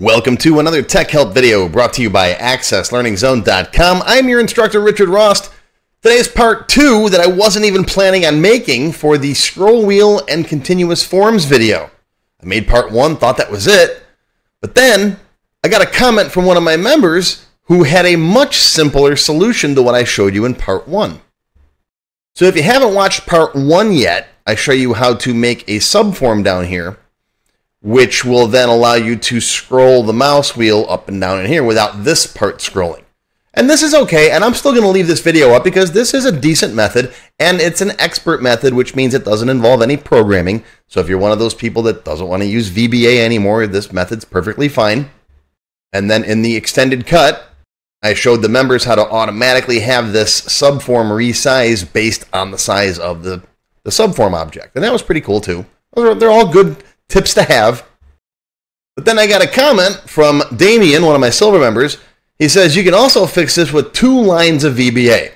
Welcome to another Tech Help video brought to you by AccessLearningZone.com. I'm your instructor, Richard Rost. Today is part two that I wasn't even planning on making for the scroll wheel and continuous forms video. I made part one, thought that was it, but then I got a comment from one of my members who had a much simpler solution to what I showed you in part one. So if you haven't watched part one yet, I show you how to make a subform down here, which will then allow you to scroll the mouse wheel up and down in here without this part scrolling. And this is okay, and I'm still gonna leave this video up because this is a decent method, and it's an expert method, which means it doesn't involve any programming. So if you're one of those people that doesn't wanna use VBA anymore, this method's perfectly fine. And then in the extended cut, I showed the members how to automatically have this subform resize based on the size of the subform object. And that was pretty cool too. They're all good tips to have. But then I got a comment from Damien, one of my silver members. He says, you can also fix this with two lines of VBA,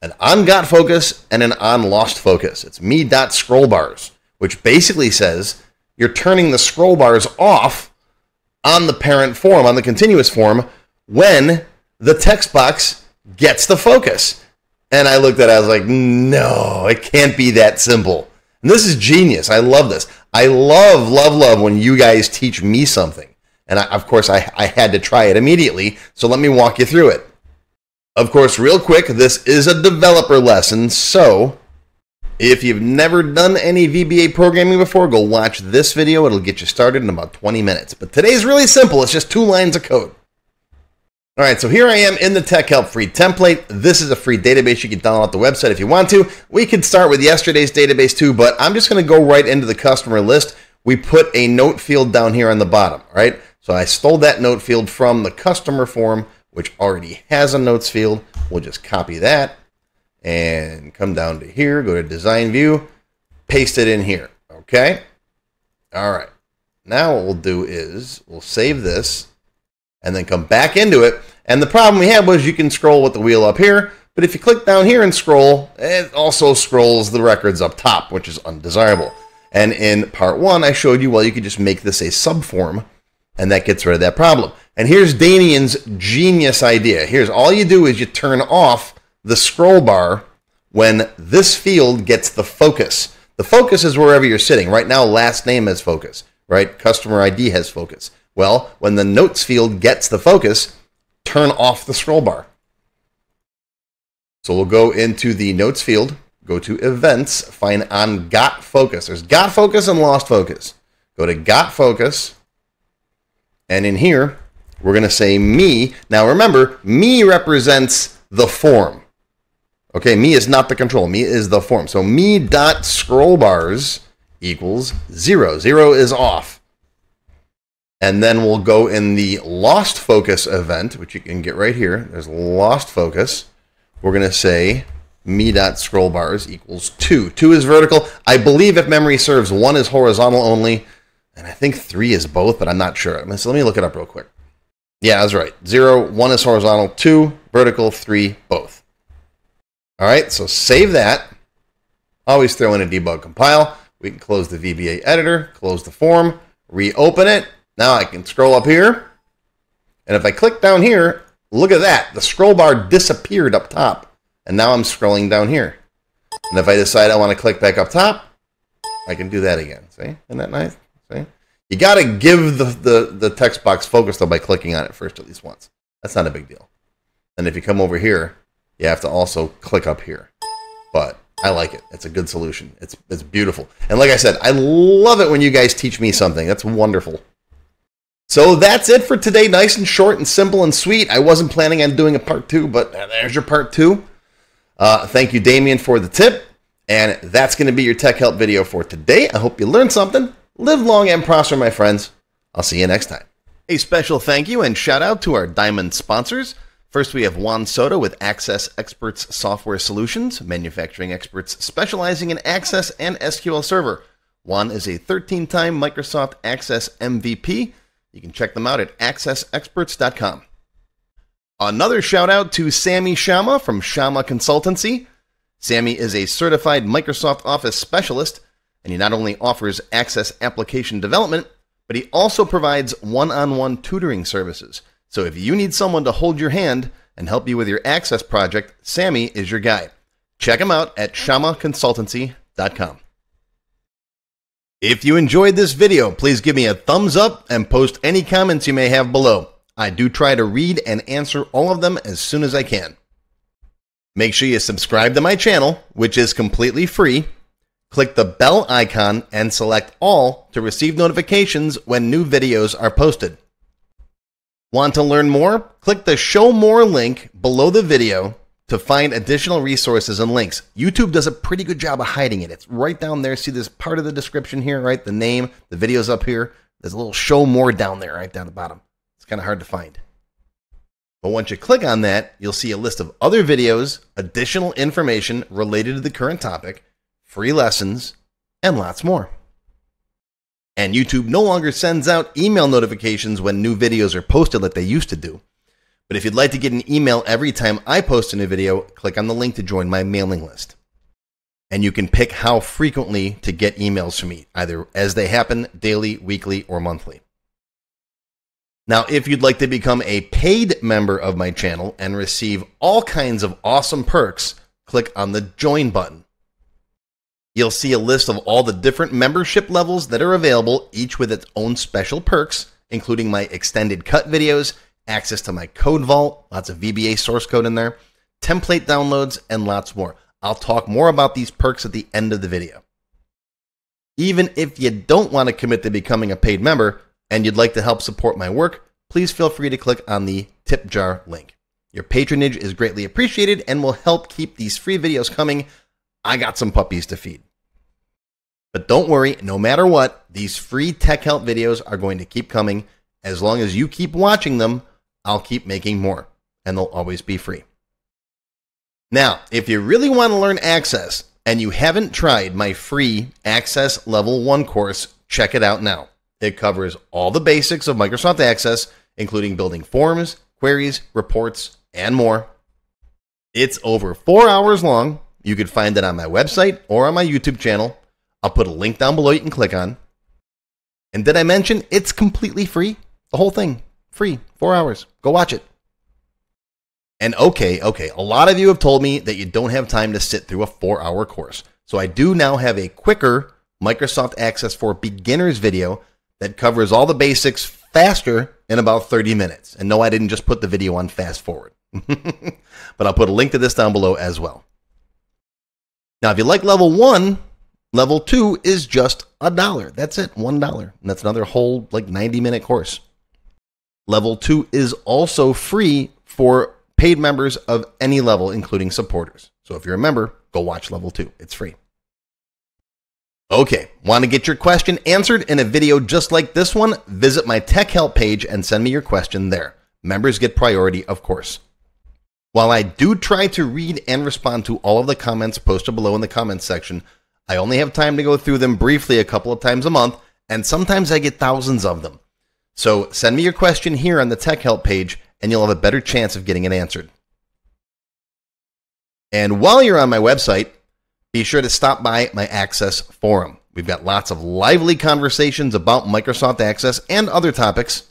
an on got focus and an on lost focus. It's me.scrollbars, which basically says you're turning the scroll bars off on the parent form, on the continuous form, when the text box gets the focus. And I looked at it, I was like, no, it can't be that simple. And this is genius. I love this. I love, love, love when you guys teach me something. And I, of course, I had to try it immediately. So let me walk you through it. Of course, real quick, this is a developer lesson. So if you've never done any VBA programming before, go watch this video. It'll get you started in about 20 minutes. But today's really simple. It's just two lines of code. All right, so here I am in the Tech Help free template. This is a free database. You can download off the website if you want to. We could start with yesterday's database too, but I'm just gonna go right into the customer list. We put a note field down here on the bottom, all right? So I stole that note field from the customer form, which already has a notes field. We'll just copy that and come down to here, go to design view, paste it in here, okay? All right, now what we'll do is we'll save this and then come back into it. And the problem we had was you can scroll with the wheel up here, but if you click down here and scroll, it also scrolls the records up top, which is undesirable. And in part one, I showed you, well, you could just make this a subform and that gets rid of that problem. And here's Damien's genius idea. Here's all you do is you turn off the scroll bar when this field gets the focus. The focus is wherever you're sitting. Right now, last name has focus, right? Customer ID has focus. Well, when the notes field gets the focus, turn off the scroll bar. So we'll go into the notes field, go to events, find on got focus. There's got focus and lost focus. Go to got focus. And in here, we're going to say me. Now remember, me represents the form. Okay, me is not the control. Me is the form. So me.scrollbars equals 0. 0 is off. And then we'll go in the lost focus event, which you can get right here. There's lost focus. We're going to say me.scrollbars equals 2. 2 is vertical. I believe, if memory serves, 1 is horizontal only. And I think 3 is both, but I'm not sure. So let me look it up real quick. Yeah, that's right. 0, 1 is horizontal, 2, vertical, 3, both. All right, so save that. Always throw in a debug compile. We can close the VBA editor, close the form, reopen it. Now I can scroll up here, and if I click down here, look at that. The scroll bar disappeared up top, and now I'm scrolling down here. And if I decide I want to click back up top, I can do that again. See? Isn't that nice? See? You got to give the text box focus, though, by clicking on it first at least once. That's not a big deal. And if you come over here, you have to also click up here. But I like it. It's a good solution. It's beautiful. And like I said, I love it when you guys teach me something. That's wonderful. So that's it for today. Nice and short and simple and sweet. I wasn't planning on doing a part two, but there's your part two. Thank you, Damien, for the tip. And that's going to be your Tech Help video for today. I hope you learned something. Live long and prosper, my friends. I'll see you next time. A special thank you and shout out to our diamond sponsors. First, we have Juan Soto with Access Experts Software Solutions, manufacturing experts specializing in Access and SQL Server. Juan is a 13-time Microsoft Access MVP. You can check them out at AccessExperts.com. Another shout out to Sammy Sharma from Sharma Consultancy. Sammy is a certified Microsoft Office specialist, and he not only offers Access application development, but he also provides one-on-one tutoring services. So if you need someone to hold your hand and help you with your Access project, Sammy is your guy. Check him out at SharmaConsultancy.com. If you enjoyed this video, please give me a thumbs up and post any comments you may have below. I do try to read and answer all of them as soon as I can. Make sure you subscribe to my channel, which is completely free. Click the bell icon and select all to receive notifications when new videos are posted. Want to learn more? Click the Show More link below the video to find additional resources and links. YouTube does a pretty good job of hiding it. It's right down there. See this part of the description here, right? The name, the video's up here. There's a little Show More down there, right down the bottom. It's kind of hard to find. But once you click on that, you'll see a list of other videos, additional information related to the current topic, free lessons, and lots more. And YouTube no longer sends out email notifications when new videos are posted like they used to do. But if you'd like to get an email every time I post a new video, click on the link to join my mailing list. And you can pick how frequently to get emails from me, either as they happen, daily, weekly, or monthly. Now, if you'd like to become a paid member of my channel and receive all kinds of awesome perks, click on the Join button. You'll see a list of all the different membership levels that are available, each with its own special perks, including my extended cut videos, access to my code vault, lots of VBA source code in there, template downloads, and lots more. I'll talk more about these perks at the end of the video. Even if you don't want to commit to becoming a paid member and you'd like to help support my work, please feel free to click on the tip jar link. Your patronage is greatly appreciated and will help keep these free videos coming. I got some puppies to feed. But don't worry, no matter what, these free tech help videos are going to keep coming. As long as you keep watching them, I'll keep making more, and they'll always be free. Now, if you really want to learn Access and you haven't tried my free Access Level 1 course, check it out now. It covers all the basics of Microsoft Access, including building forms, queries, reports, and more. It's over 4 hours long. You can find it on my website or on my YouTube channel. I'll put a link down below you can click on. And did I mention it's completely free? The whole thing. Free. 4 hours. Go watch it. And okay. A lot of you have told me that you don't have time to sit through a 4-hour course. So I do now have a quicker Microsoft Access for Beginners video that covers all the basics faster in about 30 minutes. And no, I didn't just put the video on fast forward. But I'll put a link to this down below as well. Now, if you like Level 1, Level 2 is just $1. That's it, $1. And that's another whole like 90-minute course. Level 2 is also free for paid members of any level, including supporters. So if you're a member, go watch Level 2. It's free. Okay, want to get your question answered in a video just like this one? Visit my tech help page and send me your question there. Members get priority, of course. While I do try to read and respond to all of the comments posted below in the comments section, I only have time to go through them briefly a couple of times a month, and sometimes I get thousands of them. So send me your question here on the tech help page, and you'll have a better chance of getting it answered. And while you're on my website, be sure to stop by my Access forum. We've got lots of lively conversations about Microsoft Access and other topics.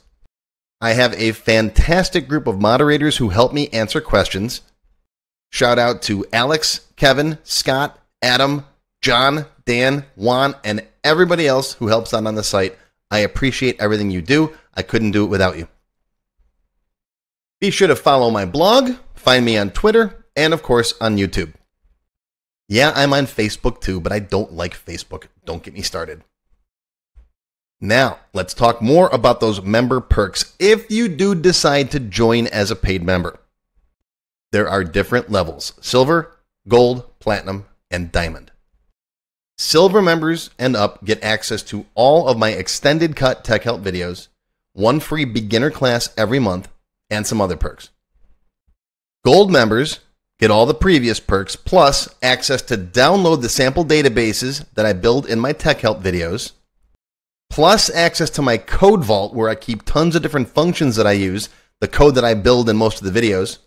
I have a fantastic group of moderators who help me answer questions. Shout out to Alex, Kevin, Scott, Adam, John, Dan, Juan, and everybody else who helps out on the site. I appreciate everything you do. I couldn't do it without you. Be sure to follow my blog, find me on Twitter, and of course on YouTube. Yeah, I'm on Facebook too, but I don't like Facebook. Don't get me started. Now, let's talk more about those member perks if you do decide to join as a paid member. There are different levels: silver, gold, platinum, and diamond. Silver members and up get access to all of my extended cut tech help videos, one free beginner class every month, and some other perks. Gold members get all the previous perks, plus access to download the sample databases that I build in my tech help videos, plus access to my code vault where I keep tons of different functions that I use, the code that I build in most of the videos.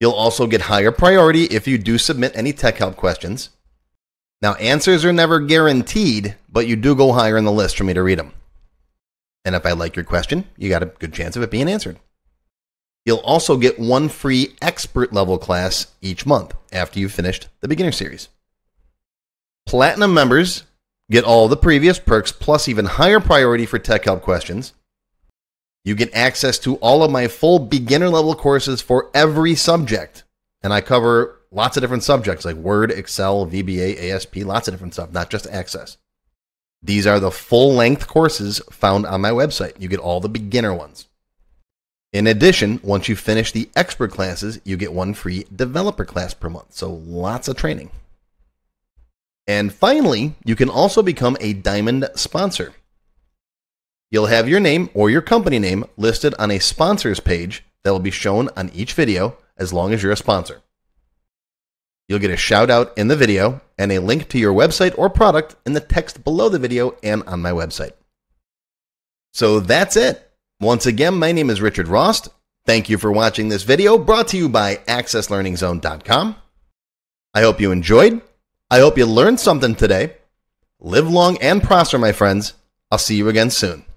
You'll also get higher priority if you do submit any tech help questions. Now, answers are never guaranteed, but you do go higher in the list for me to read them. And if I like your question, you got a good chance of it being answered. You'll also get one free expert level class each month after you've finished the beginner series. Platinum members get all the previous perks plus even higher priority for tech help questions. You get access to all of my full beginner level courses for every subject. And I cover lots of different subjects like Word, Excel, VBA, ASP, lots of different stuff, not just Access. These are the full length courses found on my website. You get all the beginner ones. In addition, once you finish the expert classes, you get one free developer class per month. So lots of training. And finally, you can also become a Diamond sponsor. You'll have your name or your company name listed on a sponsors page that will be shown on each video as long as you're a sponsor. You'll get a shout out in the video and a link to your website or product in the text below the video and on my website. So that's it. Once again, my name is Richard Rost. Thank you for watching this video brought to you by AccessLearningZone.com. I hope you enjoyed. I hope you learned something today. Live long and prosper, my friends. I'll see you again soon.